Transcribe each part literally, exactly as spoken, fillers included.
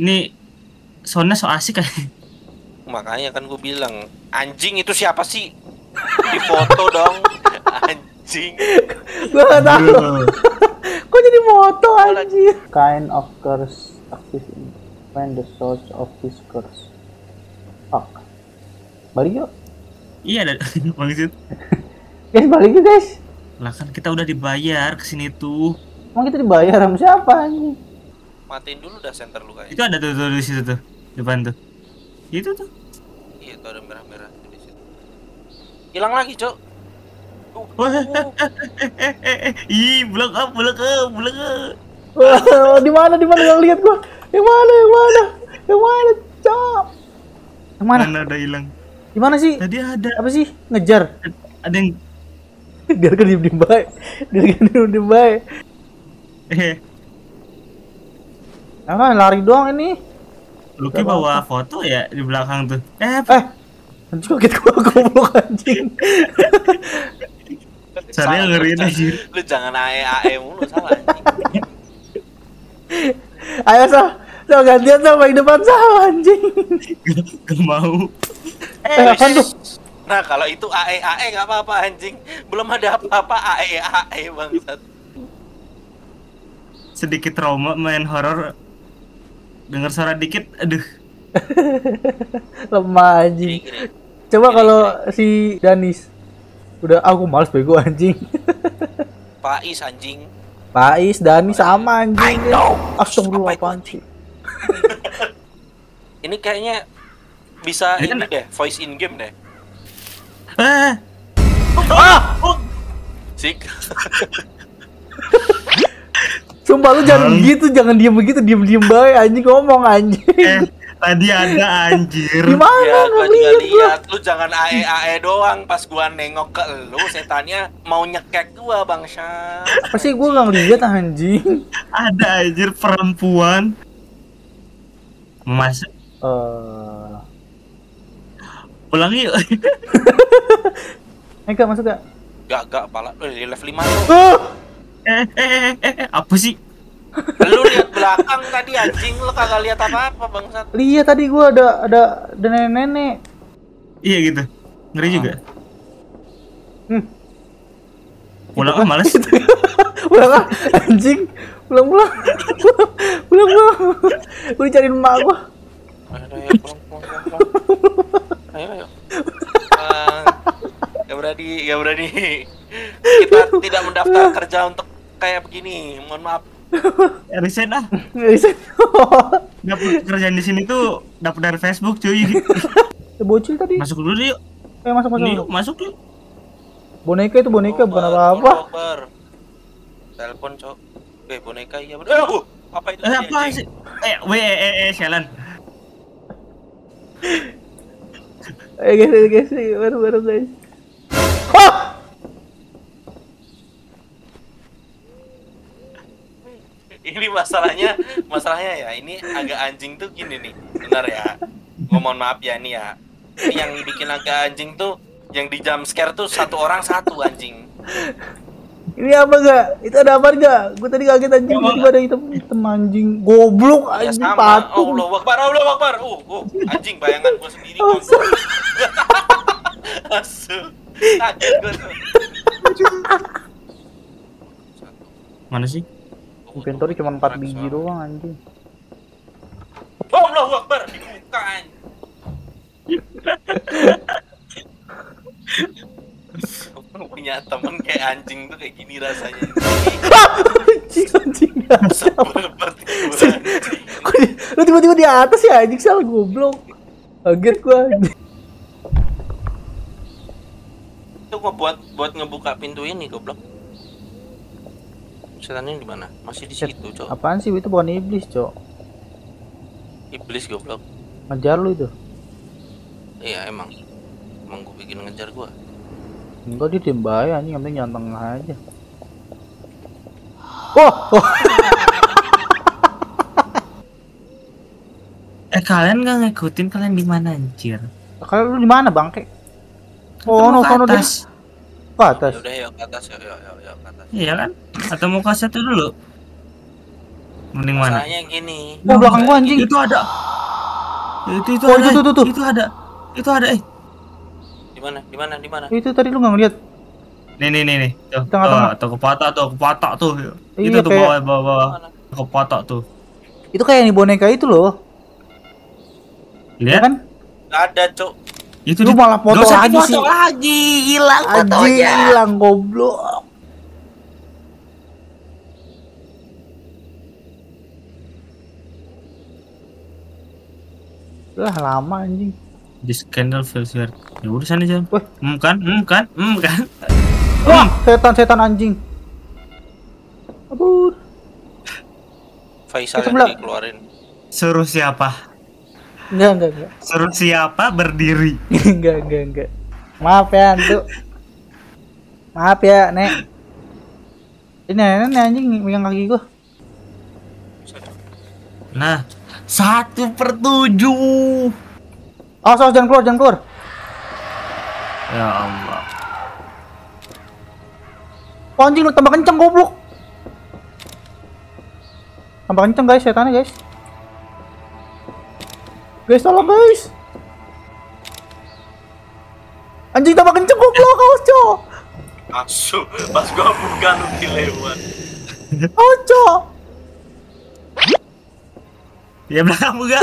Ini soalnya so asik kan. Makanya kan gue bilang, anjing itu siapa sih? Di foto dong. Anjing. Gue gak tahu. Kok jadi moto anjing? Kind of curse active when the source of this curse. Fuck. Balik yuk. Iya ada maksud. Guys balik yuk guys. Lah kan kita udah dibayar kesini tuh. Emang kita dibayar sama siapa anjing? Matiin dulu dah center lu kayaknya. Itu ada tuh, tuh di situ tuh, depan tuh. Itu tuh. Iya, tuh ada merah-merah di situ. Hilang lagi, Cok. Tuh. Oh, eh, eh, eh, eh. Ih, block up, block up, block up. Wah, di mana di mana yang lihat gua? Yang mana? Yang mana? Yang mana, Cok? Yang mana? Mana ada hilang. Di mana sih? Tadi ada. Apa sih? Ngejar. Ada yang biarkan diem-diem baik. Biarkan diem-diem baik. Eh. Nah, lari doang ini. Luki bawa foto ya di belakang tuh. Eh, eh. Nanti kaget gua goblok anjing. Saya ngeri anjing. Lu jangan A E A E mulu salah anjing. Ayo Sal, Sal gantian sama yang depan Sal anjing. Gak mau. Eh, apaan tuh? Nah, kalau itu A E A E enggak apa-apa anjing. Belum ada apa-apa A E A E bangsat. Sedikit trauma main horor. Dengar suara dikit, aduh. Lemah anjing. Coba kalau si Danis udah aku males bego anjing. Pais anjing. Pais, Danis sama anjing. Astagfirullah anjing. Ini kayaknya bisa ini deh, voice in game deh. Eh. Ah! Sik. Sumpah lu jangan hmm. gitu, jangan diem begitu, diem-diem baik anjing ngomong anjing. Eh, tadi ada anjir. Gimana ya, gua juga lihat lu jangan A E A E doang pas gua nengok ke lu, setannya mau nyekek gua bangsa. Apa sih gua enggak ngelihat anjing? Ada anjir perempuan. Masuk. Eh. Uh... Pulang yuk. Enggak masuk gak? Gak, gak pala. Eh, level lima tuh. Uh! Eh, eh, eh, eh, apa sih? Lu lihat belakang tadi anjing, lu kagak lihat apa-apa bangsat. Lihat tadi gua ada ada ada nenek-nenek. Iya gitu. Ngeri ah. juga. Hmm. Pulang ah malas. Pulang ah anjing. Pulang pulang. Pulang pulang. Gua cariin emak gua. Aduh, ya, pulang, pulang, pulang. Ayo, ayo. Uh, gak berani, gak berani. Kita tidak mendaftar kerja untuk kayak begini, mohon maaf. Resign ah. Resign. Dapat kerjaan di sini tuh dapat dari Facebook, cuy. Bocil tadi. Masuk dulu yuk. Eh, masuk masuk. Yuk, masuk yuk. Boneka itu boneka bukan apa-apa. Telepon, Cok. Eh, boneka iya. Aduh, apa itu? Eh, apa sih? Eh, eh, eh, sialan. Eh, guys, guys, baru-baru guys. Oh! Ini masalahnya, masalahnya ya ini agak anjing tuh gini nih, benar ya. Gua mohon maaf ya ini ya. Ini yang bikin agak anjing tuh, yang di jump scare tuh satu orang satu anjing. Ini apa gak? Itu ada apa gak? Gue tadi kaget anjing, tiba-tiba ada hitam-hitam anjing. Goblok anjing ya, patung. Allah Akbar, Allah Akbar. Uh, uh, anjing bayangan gue sendiri. Asuh. Asuh. Kaget gue tuh. Mana sih? Inventory cuma empat biji doang anjing. Allahu Akbar, dibuka anjing. Punya temen kayak anjing tuh kayak gini rasanya. Anjing anjing. Lu tiba-tiba di atas ya anjing sel goblok. Kaget gua. Itu gua buat buat ngebuka pintu ini goblok. Setannya di mana? Masih di situ, Cok. Apaan sih itu bukan iblis, Cok. Iblis goblok. Ngejar lu itu. Iya, emang. Emang gua bikin ngejar gua. Enggak dia timbai anjing, yang penting nyanteng aja. Oh. oh. Eh kalian enggak ngikutin kalian di mana anjir? Kalian lu di mana, Bangke? Oh, no, sono dia. Ke atas. Udah yuk ke atas, yuk, yuk, yuk, ke atas. Iya kan? Atau mau kaset dulu? Mending mana? Masalahnya gini. Oh, belakang gua anjing. Itu ada. Itu itu oh, ada. Itu, itu, itu. Itu ada. Itu ada, eh. Di mana? Di mana? Di mana? Itu tadi lu enggak ngeliat. Nih nih nih nih. Tuh, tengah-tengah. Tuh kepatah tuh, kepatah tuh. Iya, itu tuh kayak... bawah-bawah. Kepatah tuh. Itu kayak yang di boneka itu loh. Lihat ya kan? Enggak ada, Cuk. Itu lu malah foto lagi sih. Foto lagi, hilang fotonya. Hilang goblok. Lah lama anjing. Di scandal filter. Ya udah sana aja. Hmm kan? Hmm kan? Hmm kan? Wah, setan-setan anjing. Kabur. Faisal yang dikeluarin. Suruh siapa? Enggak, enggak, enggak. Suruh siapa berdiri? Enggak, enggak, enggak. Maaf ya, Antu. Maaf ya, Nek. Ini nenek anjing megang kaki gua. Nah, Satu per tujuh. Oh, so, jangan keluar, jangan keluar. Ya Allah. Oh, anjing lu tambah kenceng goblok. Tambah kenceng guys, setannya guys. Guys, tolong guys. Anjing tambah kenceng goblok kau, Cok. Asu, pas gua buka lu dilewat. Oh, Cok. Ya belakang juga.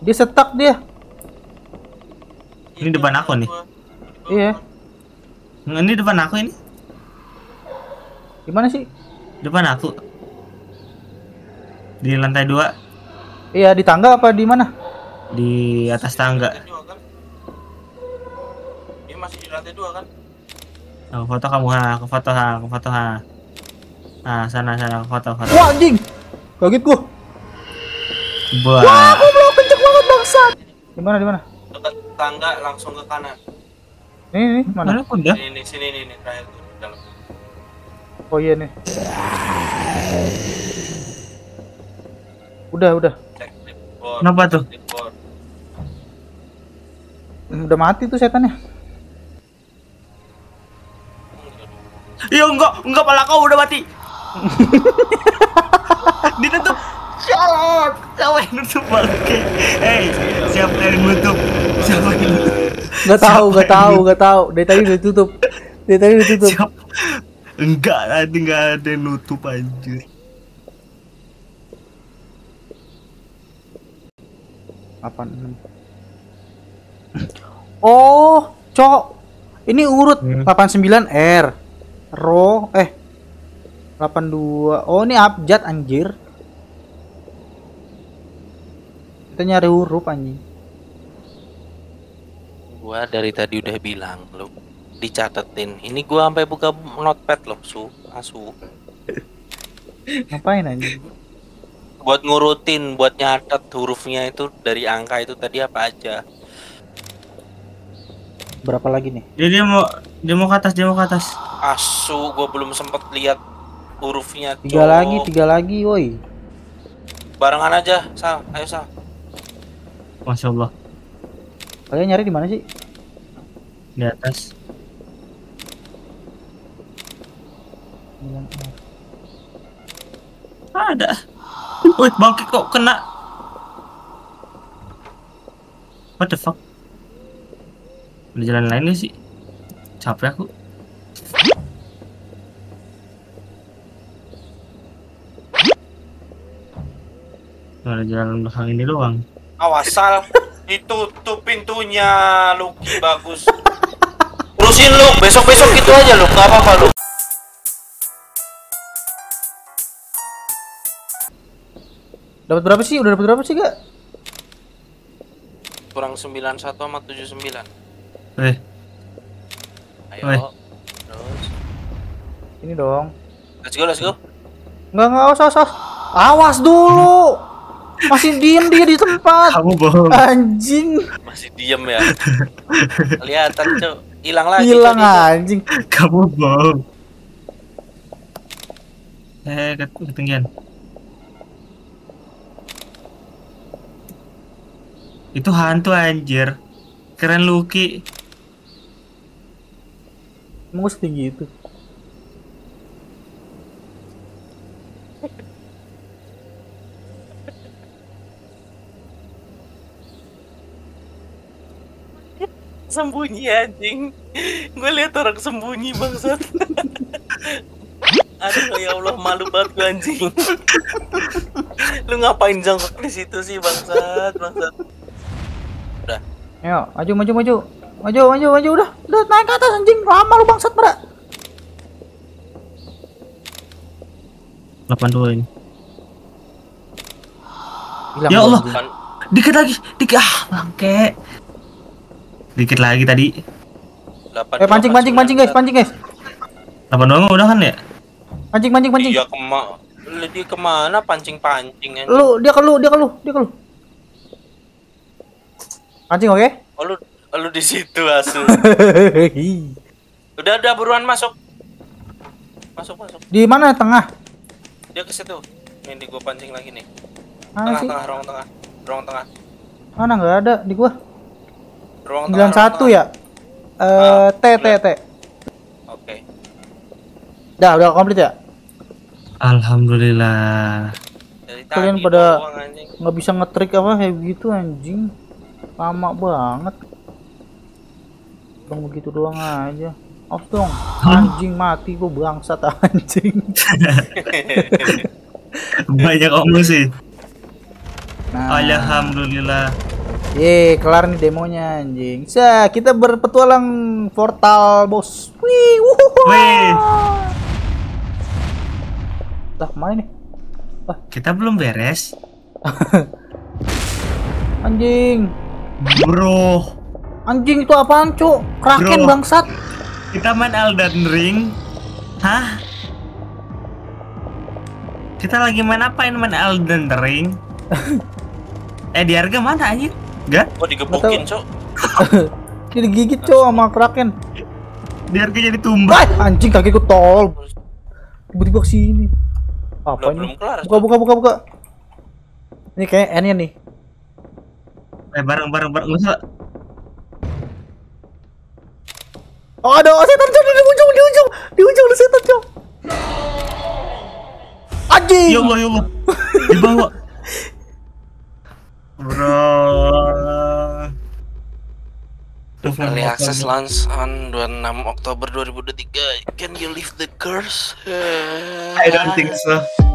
Dia stuck dia. Ini depan aku nih. Iya. Ini depan aku ini. Gimana sih? Depan aku. Di lantai dua. Iya, di tangga apa di mana? Di atas tangga. Dia masih di lantai dua kan? Aku foto kamu, aku foto, aku foto. Ah, sana sana foto foto. Wah, anjing. Kaget gua. Bah. Wah, aku belum kenceng banget bangsat. Di mana di mana? Dekat tangga langsung ke kanan. Ini, ini mana? Mana pun dah. Ini sini ini ini terakhir tuh di dalam. Oh iya nih. Udah, udah. Kenapa tuh? Udah mati tuh setannya. Iya enggak, enggak malah kau udah mati. Ditutup. Salah, kau yang nutup balik. Hey, siapa yang nutup? Siapa yang nutup? Gak tau, gak tau, gak tau. Dari tadi udah tutup. Dari tadi udah tutup. Siapa? Enggak, tadi nggak ada yang nutup aja. Apaan? Oh, Cok. Ini urut delapan sembilan R. Ro eh delapan dua. Oh, ini abjad anjir. Kita nyari huruf anjing. Gua dari tadi udah bilang lo dicatetin. Ini gua sampai buka notepad lo, su asu. Ngapain anjing? Buat ngurutin, buat nyatet hurufnya itu dari angka itu tadi apa aja. Berapa lagi nih? Dia, dia mau dia mau ke atas, dia mau ke atas. Asu, gua belum sempat lihat hurufnya. Cok. Tiga lagi, tiga lagi, woi. Barengan aja, Sal. Ayo, Sal. Masya Allah. Kalian nyari di mana sih? Di atas. Ada. Woi, bangke kok kena. What the fuck? Udah jalan lain gak sih? Capek aku. Gak ada jalan belakang ini doang. Awas Sal, ditutup pintunya. Luki bagus. Urusin lu, besok-besok gitu aja lu, gak apa-apa lu. Dapat berapa sih? Udah dapat berapa sih gak? Kurang sembilan satu sama tujuh sembilan. Weh. Ayo. Weh. Terus. Ini dong. Let's go, let's go. Enggak, enggak usah, usah. Awas dulu. Masih diem dia di tempat. Kamu bohong. Anjing. Masih diem ya. Kelihatan, Cuk. Hilang lagi. Hilang anjing. Kamu bohong. Eh, ketinggian. Itu hantu anjir. Keren Luki. Emang setinggi itu? Sembunyi anjing. Gue lihat orang sembunyi bangsat. Aduh ya Allah, malu banget gue anjing. Lu ngapain jongkok di situ sih bangsat, bangsat. Udah. Ayo, maju maju maju. Maju maju maju udah. Udah naik ke atas anjing, lama lu bangsat berat. delapan puluh ini. Hilang ya Allah. Anjing. Dikit lagi, dikit ah, bangke. Dikit lagi tadi. delapan, eh pancing pancing pancing guys, pancing guys. Apa doang udah kan ya? Pancing pancing pancing. Iya kema. Lu dia kemana pancing pancing? Lu dia ke lu, dia ke lu, dia ke lu. Pancing oke? Okay? Oh, lu lu di situ asu. Udah udah buruan masuk. Masuk masuk. Di mana tengah? Dia ke situ. Ini di gua pancing lagi nih. Mana tengah sih? Tengah ruang tengah. Ruang tengah. Mana enggak ada di gua? Ruang tengah satu ya? Eh T T T. Oke. Dah, udah komplit ya? Alhamdulillah. Dari kalian pada nggak bisa ngetrik apa kayak gitu anjing. Lama banget. Bang begitu doang aja. Off dong. Anjing mati gua bangsat anjing. Banyak omong sih. Nah. Alhamdulillah. Ye, kelar nih demonya anjing. Sa, kita berpetualang portal, bos. Wih, wuhuhu. Wih. Lah, mana nih? Wah, kita belum beres. Anjing. Bro. Anjing itu apaan, Cuk? Kraken bangsat. Kita main Elden Ring. Hah? Kita lagi main apa ini? Main Elden Ring. Eh, di harga mana anjing? Enggak? Oh digebukin cok. Dia digigit cok sama kraken. Biar gue jadi tumbal. Anjing kaki gue tol. Tiba-tiba ke sini. Apa ini? Buka buka buka buka. Ini kayak N nya nih. Eh bareng bareng bareng usah. Oh ada setan cok di ujung di ujung di ujung ada setan cok. Anjing. Ya Allah ya Allah. Dibawa. Bro, early access launch on dua puluh enam Oktober dua ribu dua puluh tiga. Can you lift the curse? I don't think so.